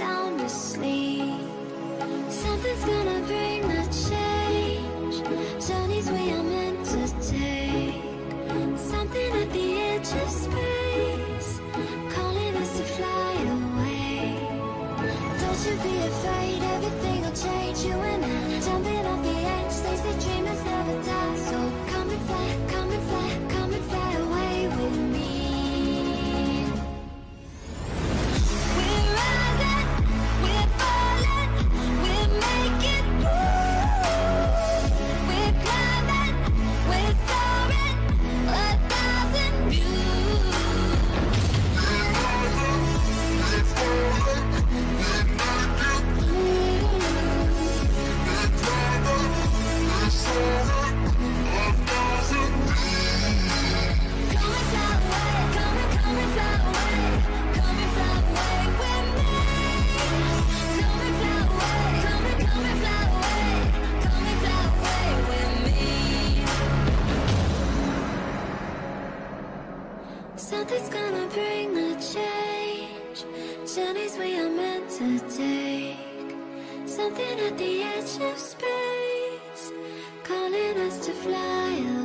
sound asleep. Something's gonna bring the change, journeys we are meant to take. Something at the edge of space, calling us to fly away. Don't you be afraid, everything will change. You and I, jumping off the edge, stays the dreamers never die. So come and fly, come and fly, come and fly away with me. Something's gonna bring the change, journeys we are meant to take. Something at the edge of space, calling us to fly away.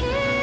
Here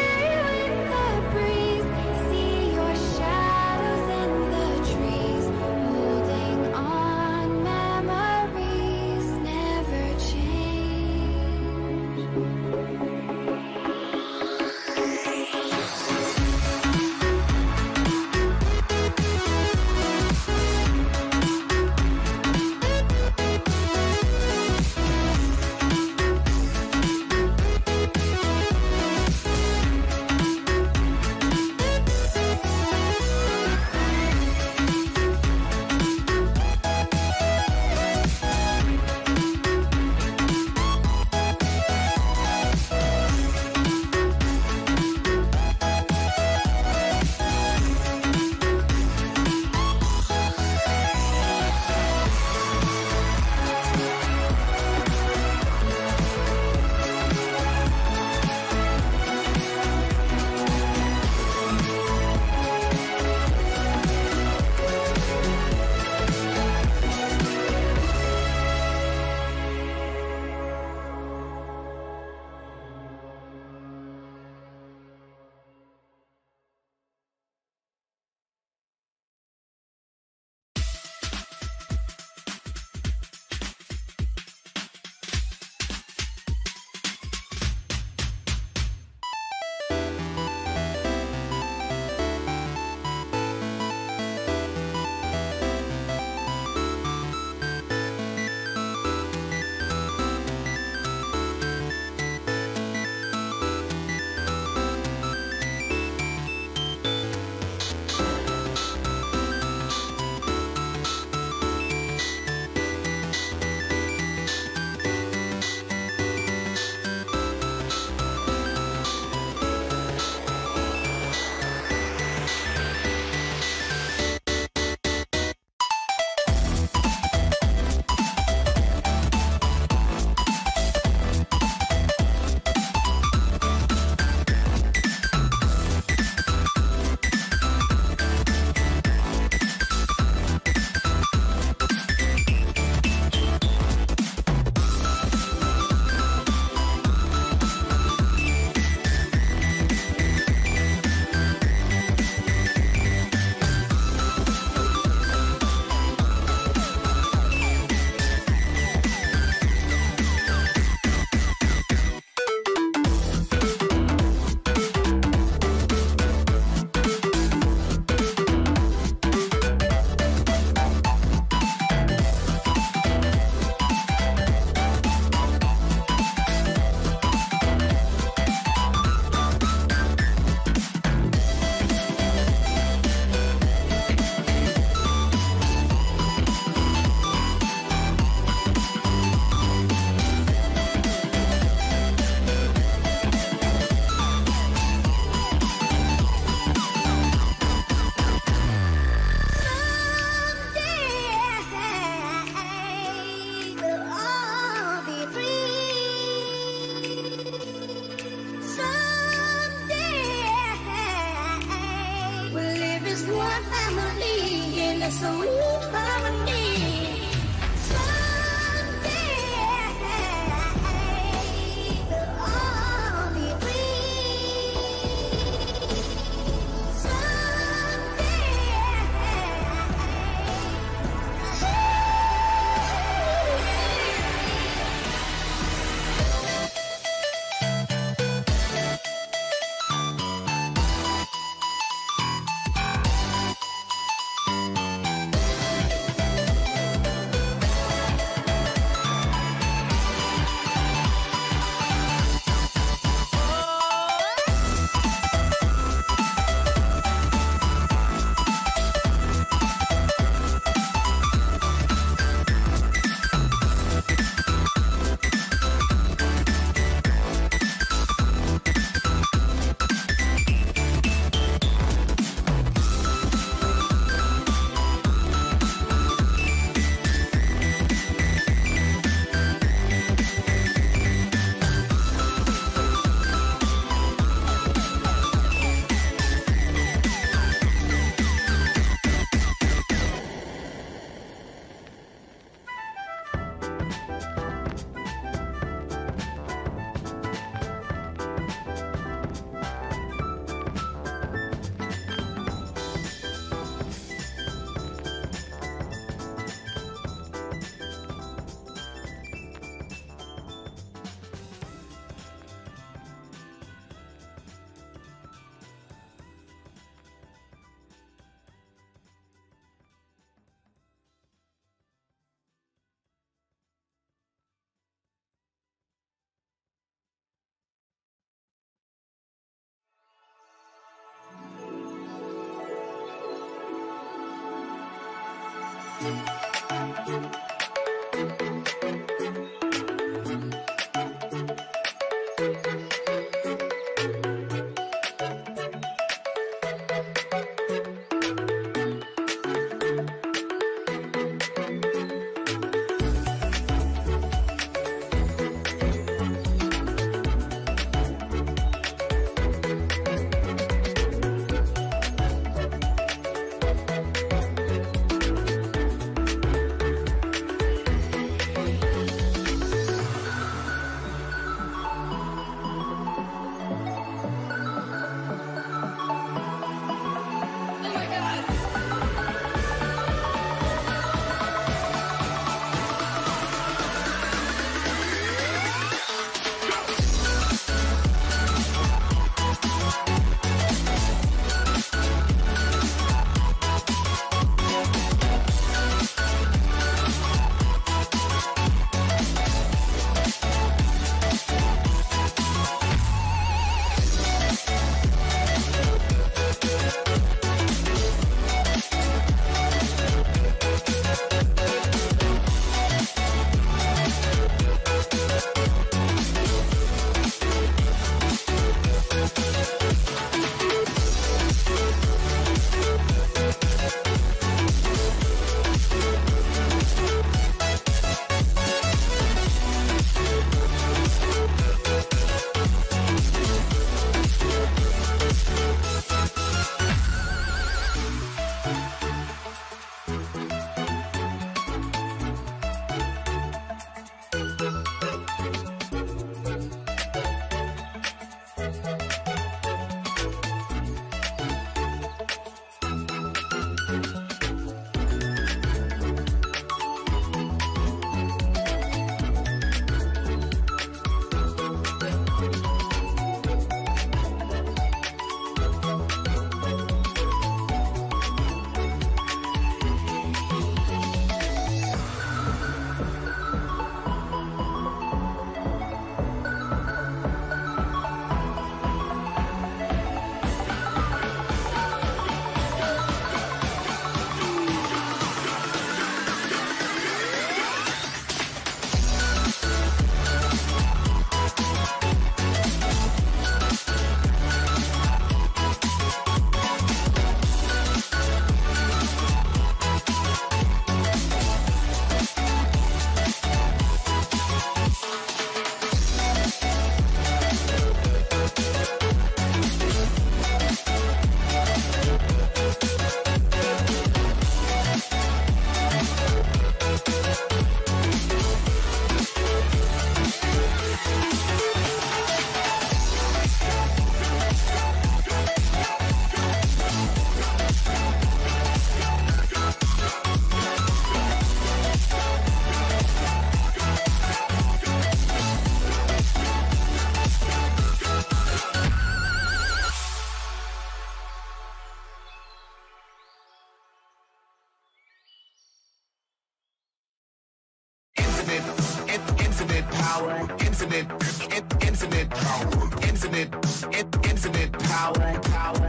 power, infinite power, infinite power, power, infinite power, infinite power, infinite power, power.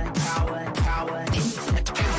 Infinite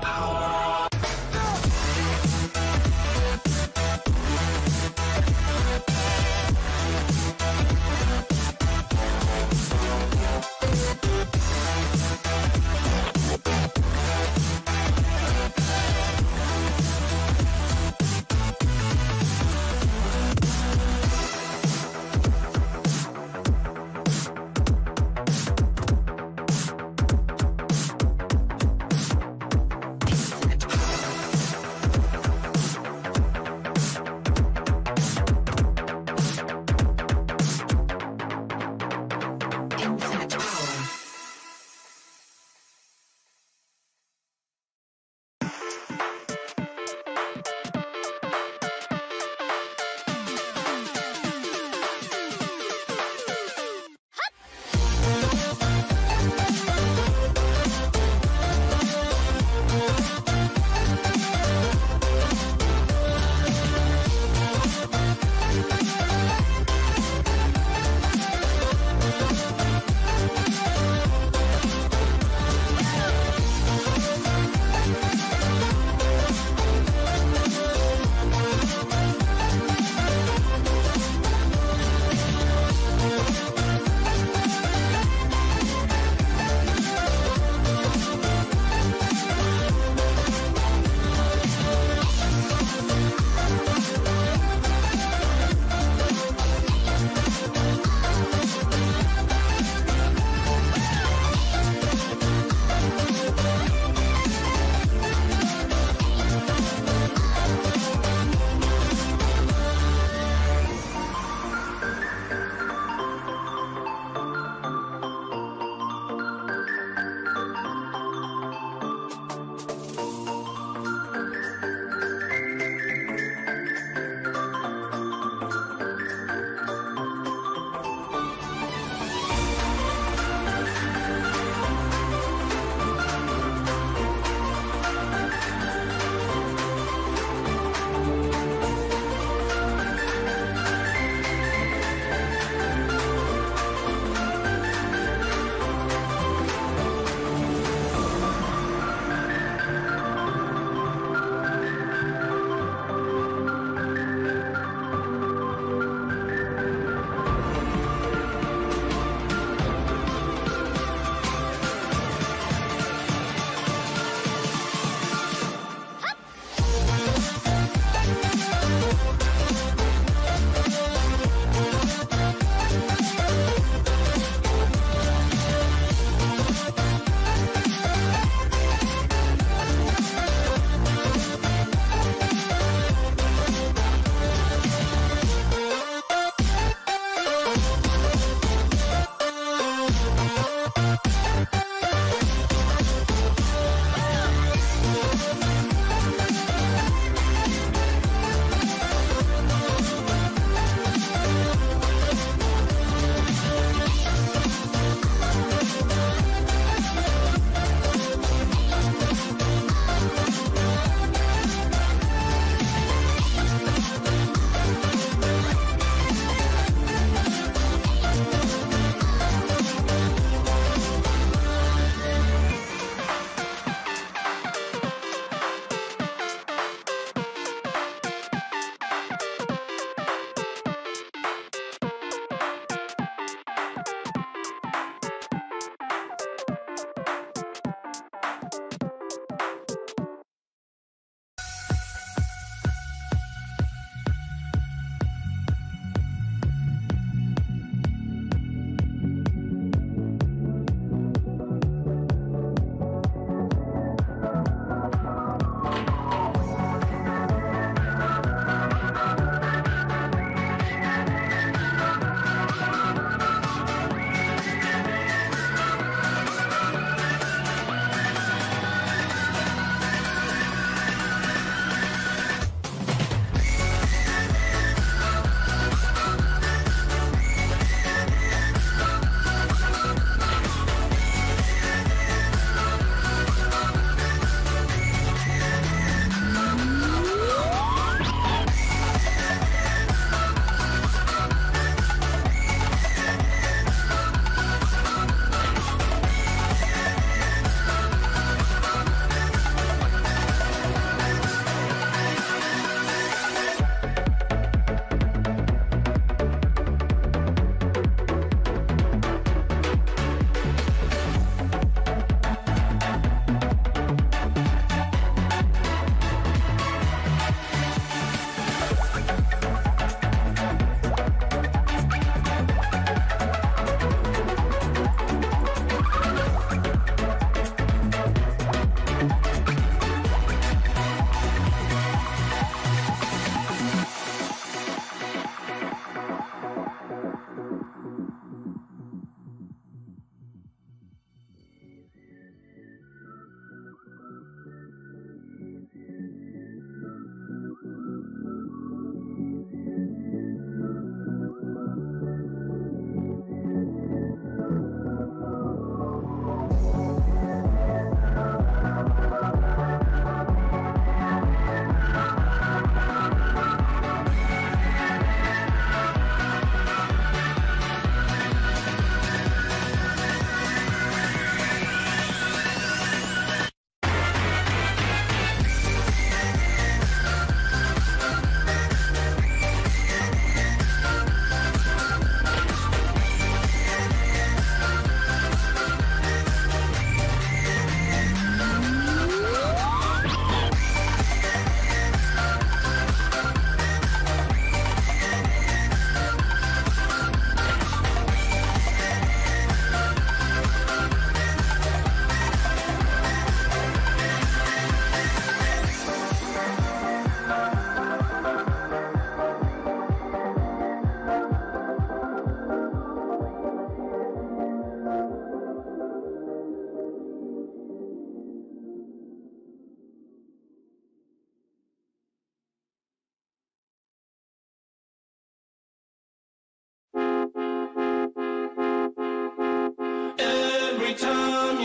power.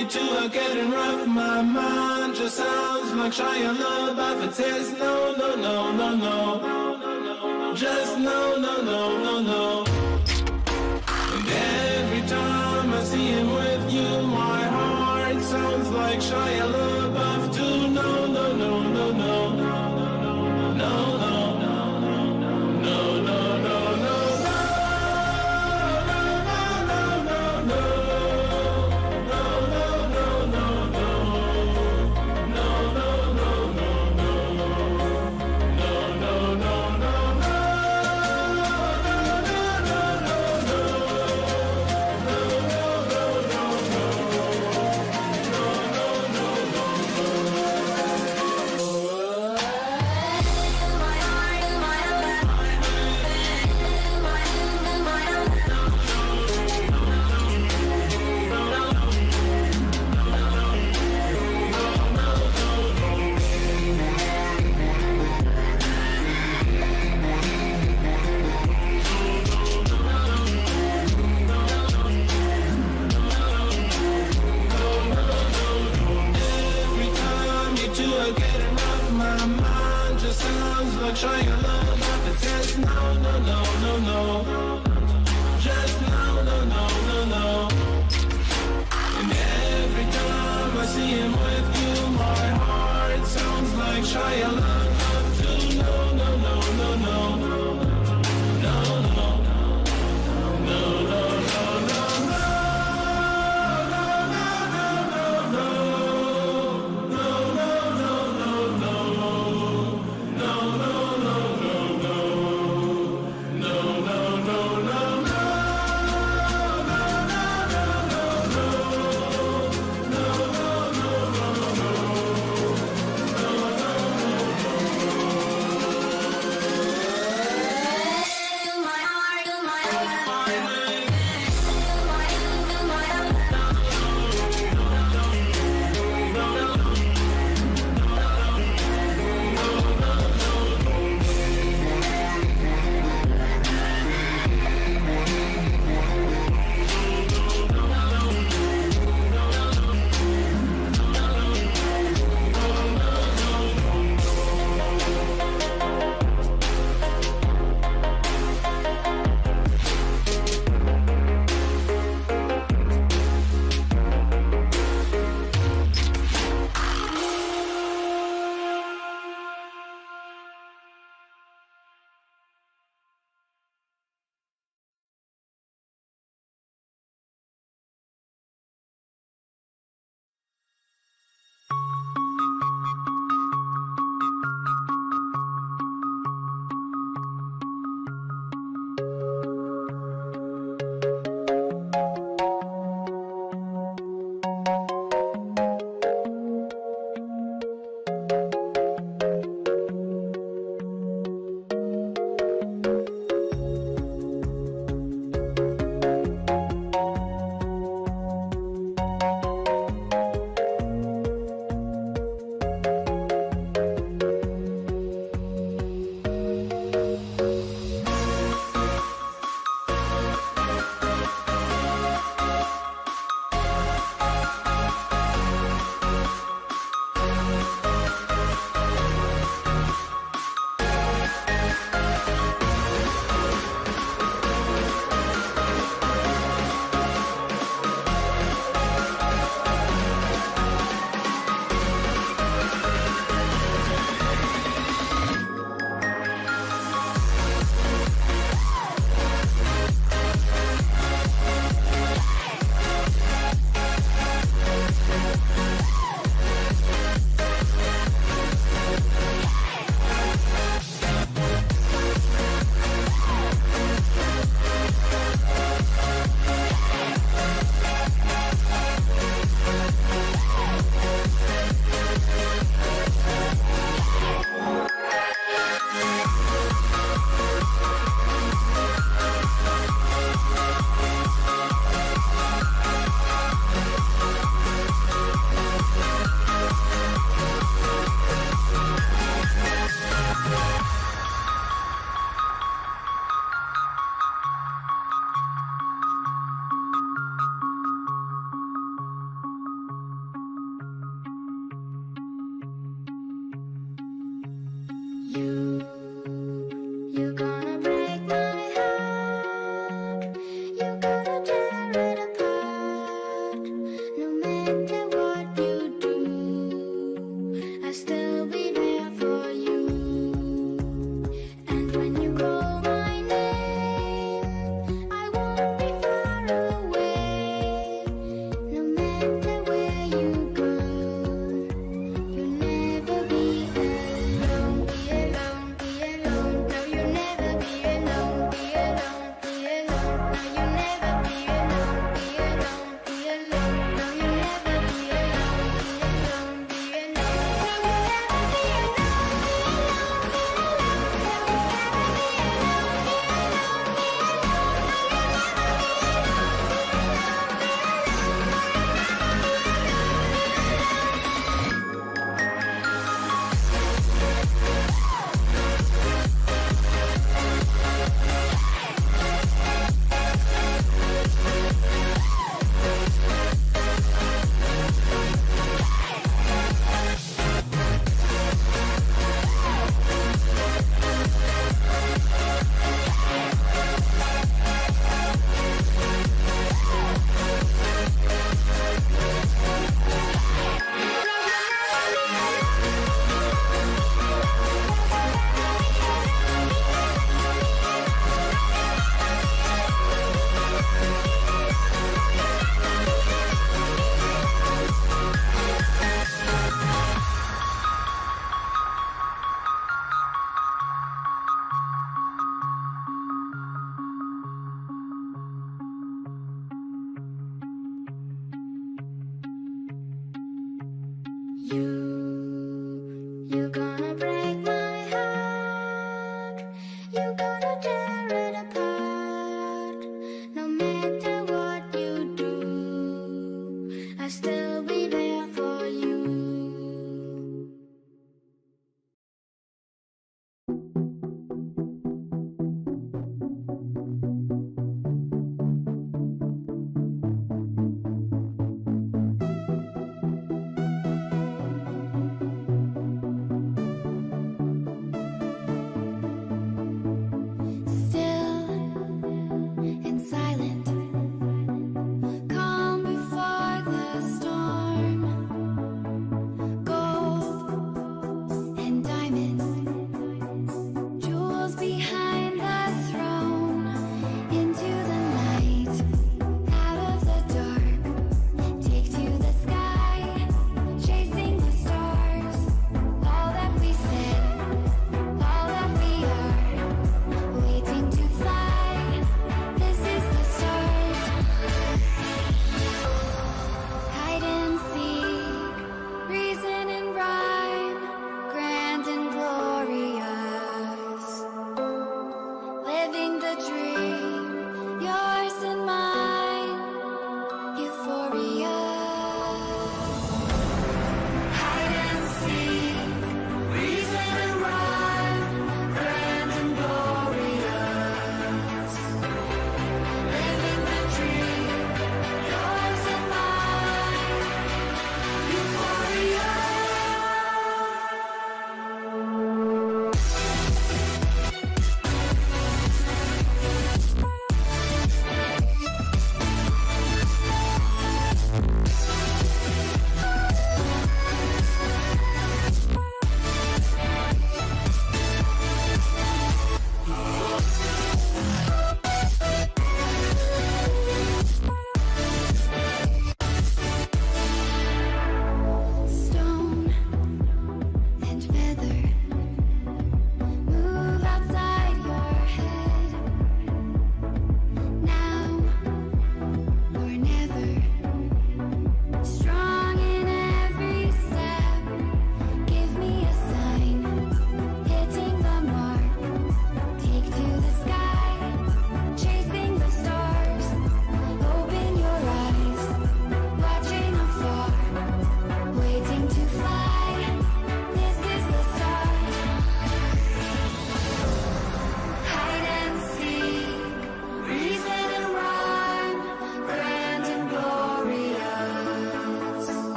you two are getting rough. My mind just sounds like Shia LaBeouf. It says no, no, no, no, no. Just no, no, no, no, no. And every time I see him with you, my heart sounds like Shia LaBeouf too. No, no, no, no, no, no, no, no.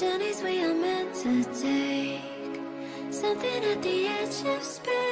Journeys we are meant to take, something at the edge of space.